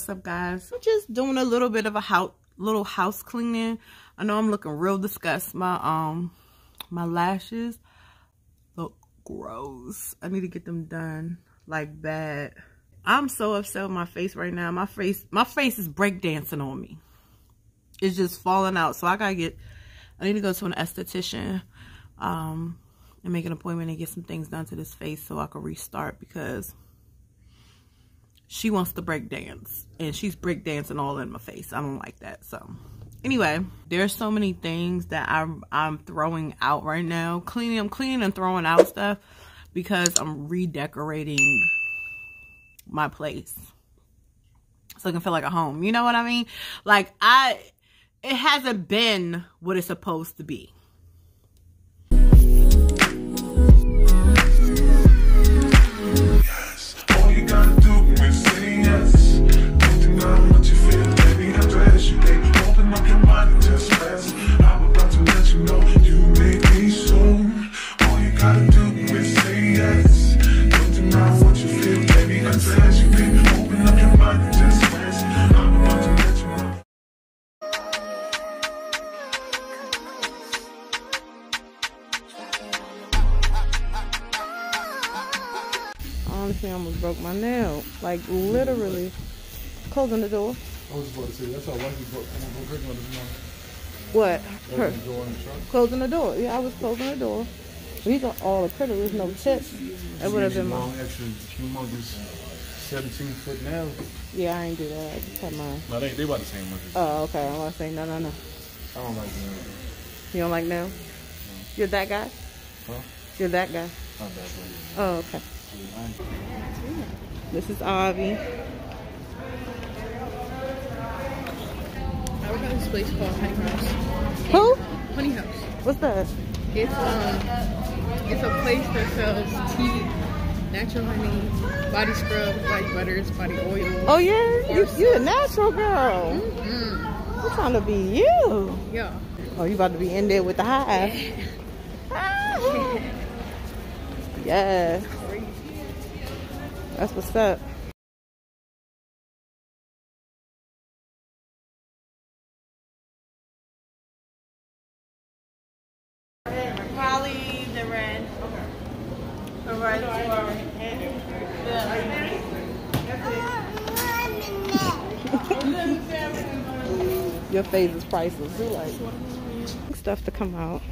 what's up, guys? I'm just doing a little bit of a little house cleaning. I know I'm looking real disgust. My lashes look gross. I need to get them done, like, bad. I'm so upset with my face right now. My face is breakdancing on me. It's just falling out. So I need to go to an esthetician and make an appointment and get some things done to this face so I can restart, because she wants to break dance and she's break dancing all in my face. I don't like that. So anyway, there's so many things that I'm throwing out right now. I'm cleaning and throwing out stuff because I'm redecorating my place so it can feel like a home. You know what I mean? Like, it hasn't been what it's supposed to be. Honestly, I almost broke my nail. Like, literally. Closing the door. I was about to say, that's how wifey broke her nail this morning. What? Her. Closing the door. Yeah, I was closing the door. These are all acrylic. There's no tips. It would have been long, extra humongous 17-foot nails. Yeah, I ain't do that. I just had mine. No, they about the same one. Oh, okay. I want to say, no. I don't like nails. You don't like nails? No. You're that guy? Huh? You're that guy? Not that lady. Oh, okay. This is Avi. I work at this place called Honey House. Who? Honey House. What's that? It's a place that sells tea, natural honey, body scrub, like butters, body oil. Oh yeah, you a natural girl. Mm-hmm. We're trying to be you. Yeah. Oh, you about to be in there with the hive. Yeah. Ah. Yes. That's what's up. Probably the red. Okay. The red one. Your face is priceless. You like stuff to come out.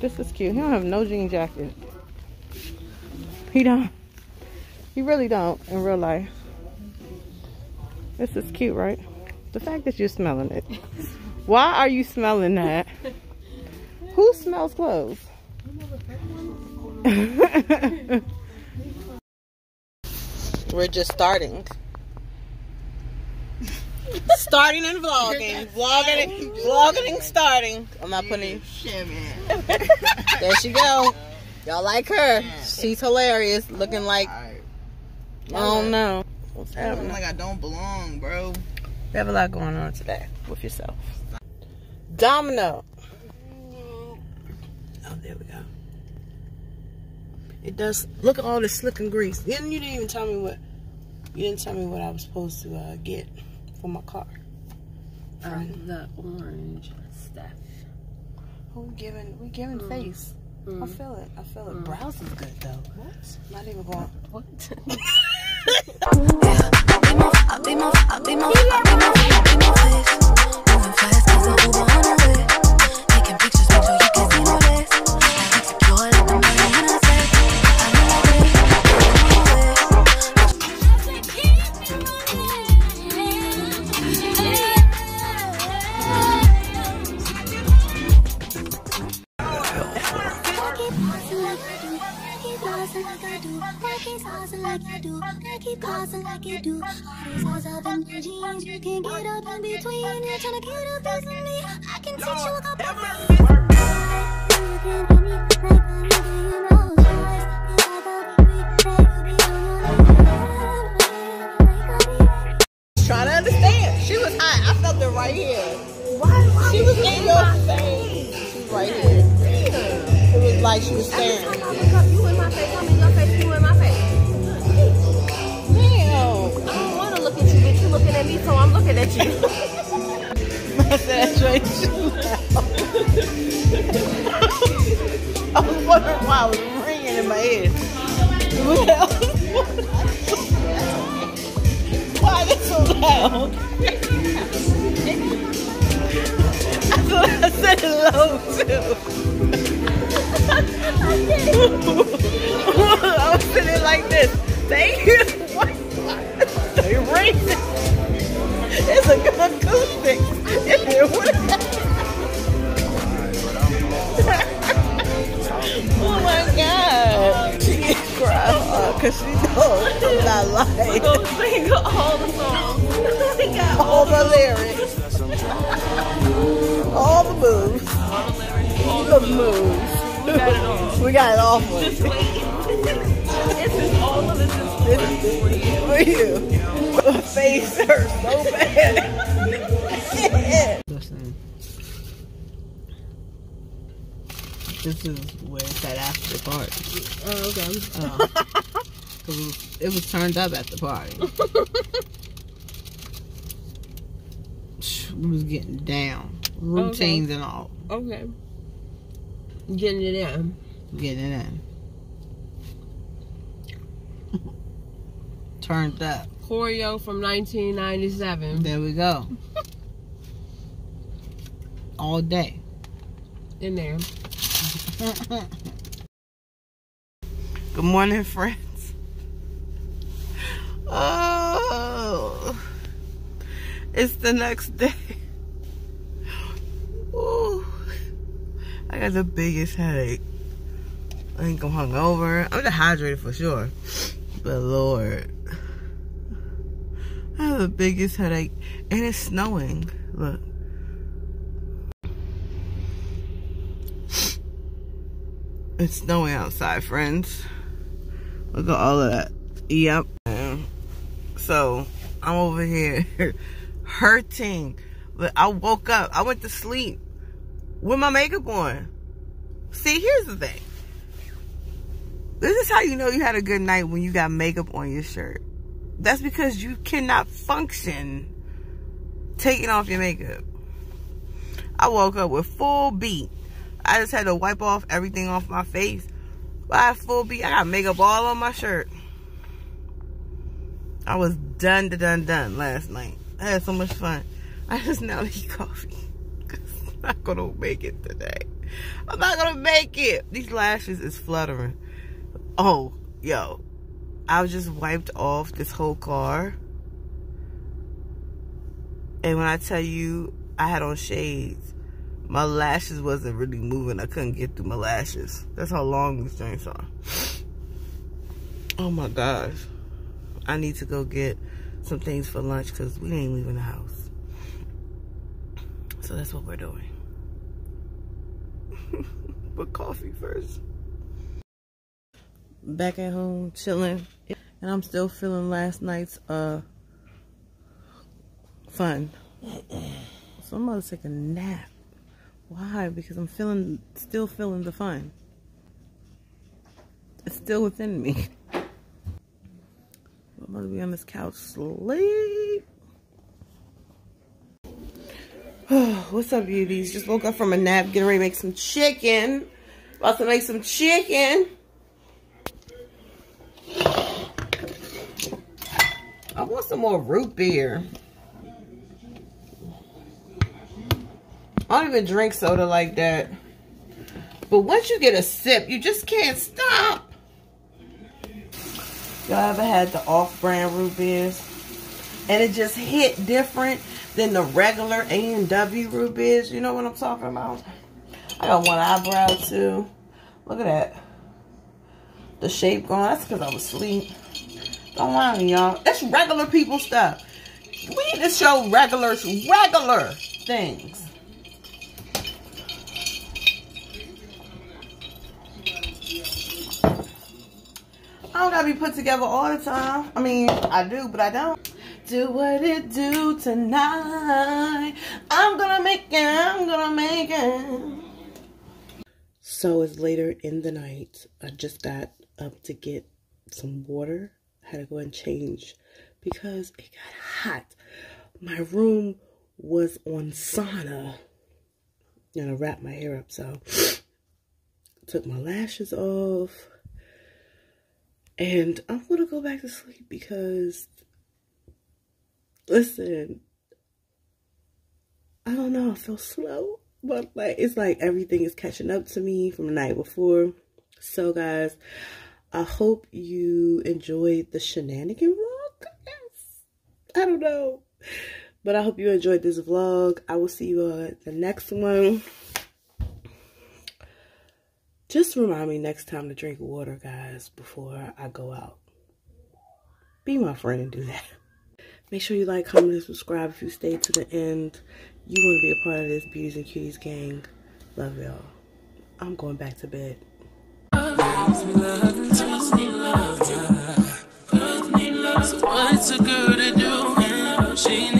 This is cute. He don't have no jean jacket. He don't. He really don't in real life. This is cute, right? The fact that you're smelling it. Why are you smelling that? Who smells clothes? We're just starting. Starting and vlogging. Vlogging and starting. I'm not putting it. There she go. Y'all like her. She's hilarious. Looking like, I don't know. What's happening? Like, I don't belong, bro. You have a lot going on today with yourself. Domino. Oh, there we go. It does. Look at all this slick and grease. Then you didn't even tell me what. You didn't tell me what I was supposed to get for my car. The orange stuff. We giving face. Mm. I feel it. Mm. Brows is good, though. What? Not even going. What? Trying to understand. She was hot. I felt it right here. Why she was in your face. She was right here. Yeah. It was like she was staring. Every time I look up, you in my face. I'm in your face. You in my face. Damn. looking at you. I was wondering why I was ringing in my head. Why is it so loud? I thought I said it low too. I was sitting like this. Thank you. They raised it. It's a good acoustic. Oh my God. She didn't cry hard because she knows I'm not lying. She goes sing all the songs. She got all the lyrics. All the moves. All the lyrics. All the moves. We got it all. We got it all for you. Just wait. This is all of this is for you. For you. My face hurts so bad. Listen. This is where it's at after the party. Oh, okay. Oh. It was turned up at the party. We was getting down. Routines and all. Okay. Getting it in. Getting it in. Turned up. Choreo from 1997. There we go. All day. In there. Good morning, friends. Oh. It's the next day. Ooh. I got the biggest headache. I think I'm hungover. I'm dehydrated for sure. But Lord. I have the biggest headache. And it's snowing. Look. It's snowing outside, friends. Look at all of that. Yep. So, I'm over here hurting. But I woke up. I went to sleep with my makeup on. See, here's the thing. This is how you know you had a good night, when you got makeup on your shirt. That's because you cannot function taking off your makeup. I woke up with full beat. I just had to wipe off everything off my face. But I had full beat. I got makeup all on my shirt. I was done last night. I had so much fun. I just now need coffee. I'm not gonna make it today. I'm not gonna make it. These lashes is fluttering. Oh, yo. I just wiped off this whole car. And when I tell you I had on shades, my lashes wasn't really moving. I couldn't get through my lashes. That's how long these things are. Oh my gosh. I need to go get some things for lunch because we ain't leaving the house. So that's what we're doing. But coffee first. Back at home, chilling. And I'm still feeling last night's fun. So I'm about to take a nap. Why? Because I'm still feeling the fun. It's still within me. I'm about to be on this couch sleep. What's up, beauties? Just woke up from a nap, getting ready to make some chicken. About to make some chicken. I want some more root beer. I don't even drink soda like that. But once you get a sip, you just can't stop. Y'all ever had the off-brand root beers? And it just hit different than the regular A&W root beers. You know what I'm talking about? I got one eyebrow too. Look at that. The shape gone. That's because I was asleep. Don't mind me, y'all. It's regular people stuff. We need to show regular things. I don't gotta be put together all the time. I mean, I do, but I don't. Do what it do tonight. I'm gonna make it, I'm gonna make it. So it's later in the night. I just got up to get some water. I had to go and change because it got hot. my room was on sauna. And I wrapped my hair up, so took my lashes off. And I'm going to go back to sleep because, listen, I don't know, I feel slow. But like, it's like everything is catching up to me from the night before. So guys, I hope you enjoyed the shenanigan vlog. Yes. I don't know. But I hope you enjoyed this vlog. I will see you on the next one. Just remind me next time to drink water, guys, before I go out. Be my friend and do that. Make sure you like, comment, and subscribe if you stay to the end. You want to be a part of this Beauties and Cuties gang. Love y'all. I'm going back to bed. Love,